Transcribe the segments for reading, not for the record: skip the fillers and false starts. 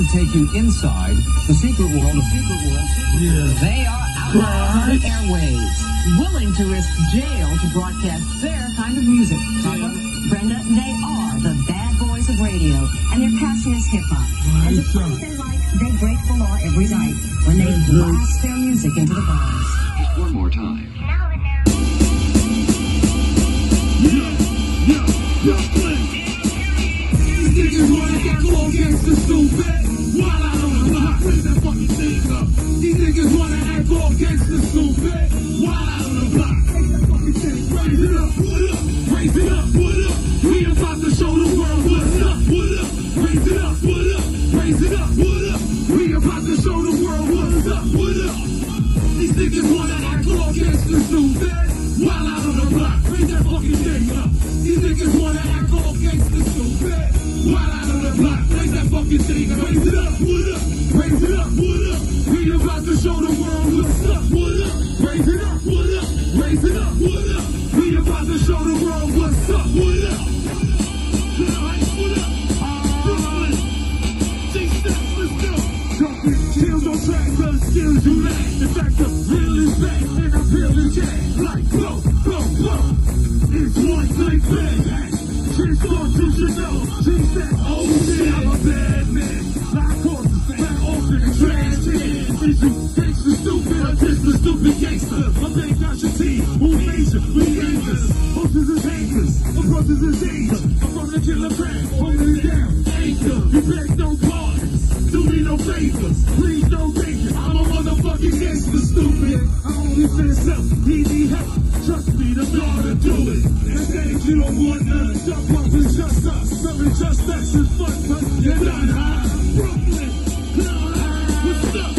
to take you inside the secret world of secret worlds. Yeah. They are outlaws on airwaves, willing to risk jail to broadcast their kind of music. Yeah. Brenda, they are the bad boys of radio, and their passion is hip-hop. And to prove their life, they break the law every night when they blast their music into the bars. One more time. These niggas wanna act all gangster stupid. Wild out on the block. Raise it up, put up. Raise it up, put up. We about to show the world what's up, put up. Raise it up, put up. Raise it up, put up. We about to show the world what's up, put up. These niggas wanna act all gangster stupid. Wild out on the block. Raise that fucking thing up. These niggas wanna act all gangster stupid. Wild out on the block. Raise that fucking thing up. Raise it up, put up. Raise it up, put up. We about to show the world what's up, what up? Raise it up, what up? Raise it up, what up? We about to show the world what's up, what up? To the heights, what up? Brooklyn, J-Steps, let's go. Jumping, chills on track, the skills you lack. In fact, the real is back, and I feel the jack. Like, blow, blow, blow. It's one night bang, bang. Chance on to Chanel, J-Steps, oh shit. I'm a bad man, I call the same. Back off in the trash, gangsta stupid, I'm just a stupid gangster. I'm big national team, who major, we dangerous. Horses is haters, my brothers is danger. I'm from the killer band, holding it down, anger. You beg no pardons, do me no favors, please don't take it. I'm a motherfucking gangster stupid. I only fit self, need help. Trust me, the God to do it. And things you don't want none. Jump up and just us, something just us is fun, cause you're not high. Brooklyn, not high. What's up?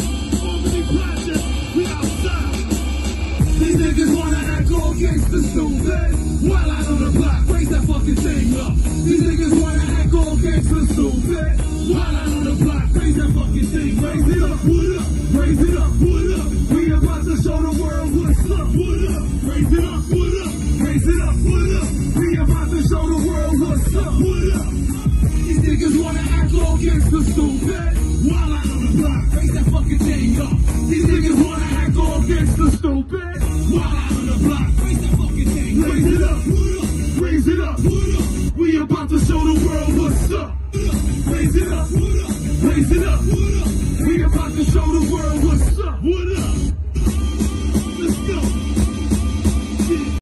These niggas wanna act all gangsta stupid. While out on the block, raise that fucking thing up. These niggas wanna act all gangsta stupid. While out on the block, raise that fucking thing. Raise it up, what up? Raise it up, what up? We about to show the world what's up, what up? Raise it up, what up? Raise it up, what up? We about to show the world what's up, what up? These niggas wanna act all gangsta stupid.